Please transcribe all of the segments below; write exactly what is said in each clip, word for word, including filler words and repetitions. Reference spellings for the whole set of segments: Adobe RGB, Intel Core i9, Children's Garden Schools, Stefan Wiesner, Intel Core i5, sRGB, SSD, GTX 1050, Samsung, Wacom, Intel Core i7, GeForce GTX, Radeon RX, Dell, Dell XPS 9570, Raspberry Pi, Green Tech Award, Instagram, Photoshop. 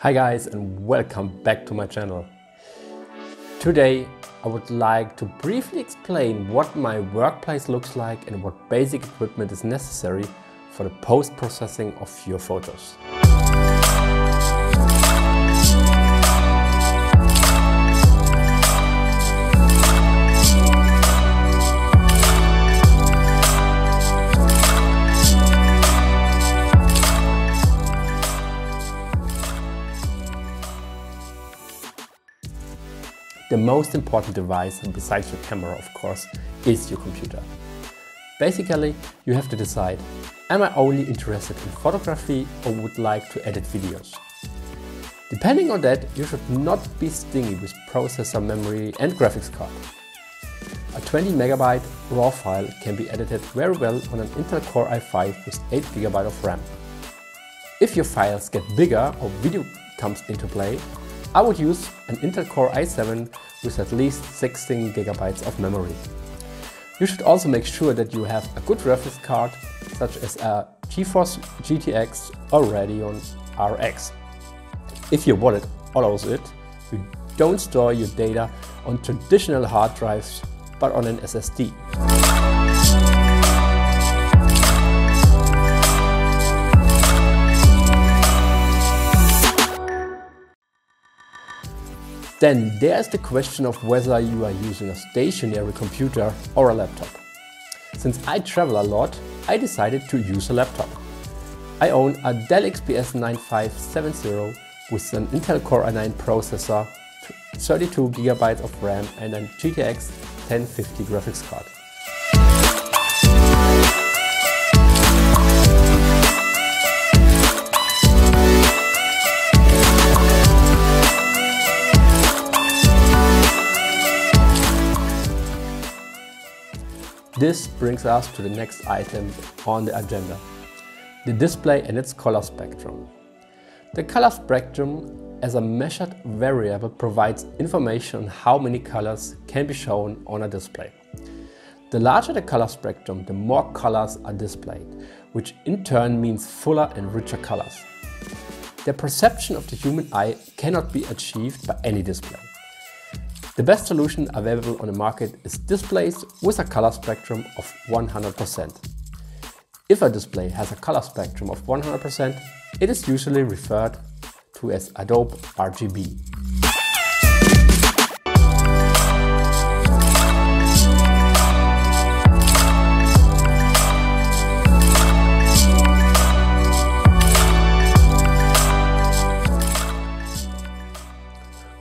Hi guys, and welcome back to my channel. Today I would like to briefly explain what my workplace looks like and what basic equipment is necessary for the post-processing of your photos. The most important device, besides your camera of course, is your computer. Basically, you have to decide, am I only interested in photography or would like to edit videos? Depending on that, you should not be stingy with processor, memory and graphics card. A twenty megabyte RAW file can be edited very well on an Intel Core i five with eight gigabytes of RAM. If your files get bigger or video comes into play, I would use an Intel Core i seven with at least sixteen gigabytes of memory. You should also make sure that you have a good graphics card such as a GeForce G T X or Radeon R X. If your wallet allows it, you don't store your data on traditional hard drives but on an S S D. Then there's the question of whether you are using a stationary computer or a laptop. Since I travel a lot, I decided to use a laptop. I own a Dell X P S nine five seven zero with an Intel Core i nine processor, thirty-two gigabytes of RAM and a G T X ten fifty graphics card. This brings us to the next item on the agenda, the display and its color spectrum. The color spectrum as a measured variable provides information on how many colors can be shown on a display. The larger the color spectrum, the more colors are displayed, which in turn means fuller and richer colors. The perception of the human eye cannot be achieved by any display. The best solution available on the market is displays with a color spectrum of one hundred percent. If a display has a color spectrum of one hundred percent, it is usually referred to as Adobe R G B.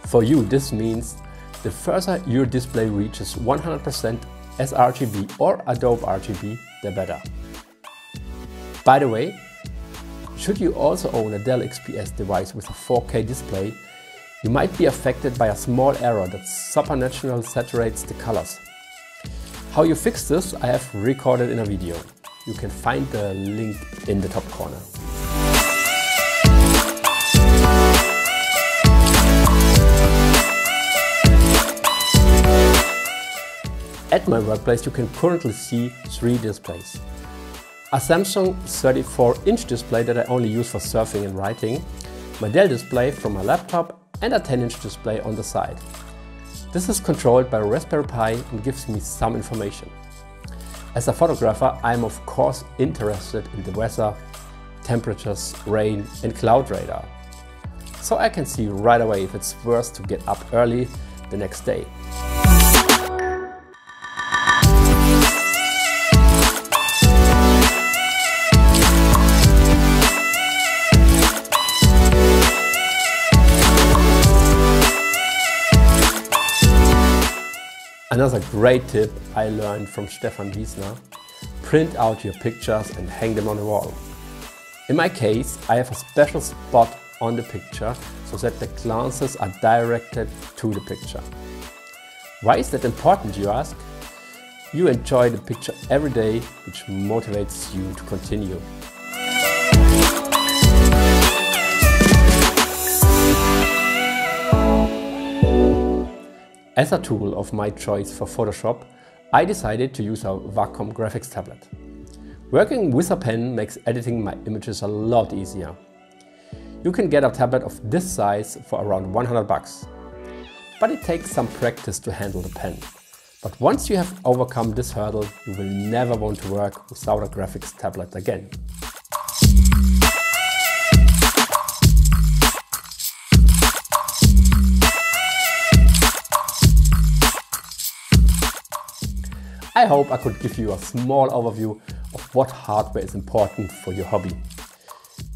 For you, this means the further your display reaches one hundred percent sRGB or Adobe R G B, the better. By the way, should you also own a Dell X P S device with a four K display, you might be affected by a small error that supernaturally saturates the colors. How you fix this, I have recorded in a video. You can find the link in the top corner. At my workplace you can currently see three displays. A Samsung thirty-four inch display that I only use for surfing and writing, my Dell display from my laptop and a ten inch display on the side. This is controlled by Raspberry Pi and gives me some information. As a photographer I am of course interested in the weather, temperatures, rain and cloud radar. So I can see right away if it's worth to get up early the next day. Another great tip I learned from Stefan Wiesner, print out your pictures and hang them on the wall. In my case, I have a special spot on the picture so that the glances are directed to the picture. Why is that important, you ask? You enjoy the picture every day, which motivates you to continue. As a tool of my choice for Photoshop, I decided to use a Wacom graphics tablet. Working with a pen makes editing my images a lot easier. you can get a tablet of this size for around one hundred bucks. But it takes some practice to handle the pen. But once you have overcome this hurdle, you will never want to work without a graphics tablet again. I hope I could give you a small overview of what hardware is important for your hobby.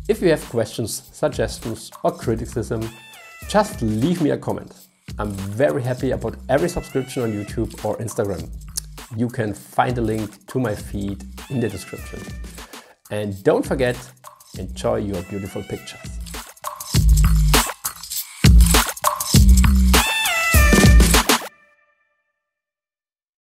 If you have questions, suggestions or criticism, just leave me a comment. I'm very happy about every subscription on YouTube or Instagram. You can find a link to my feed in the description. And don't forget, enjoy your beautiful pictures.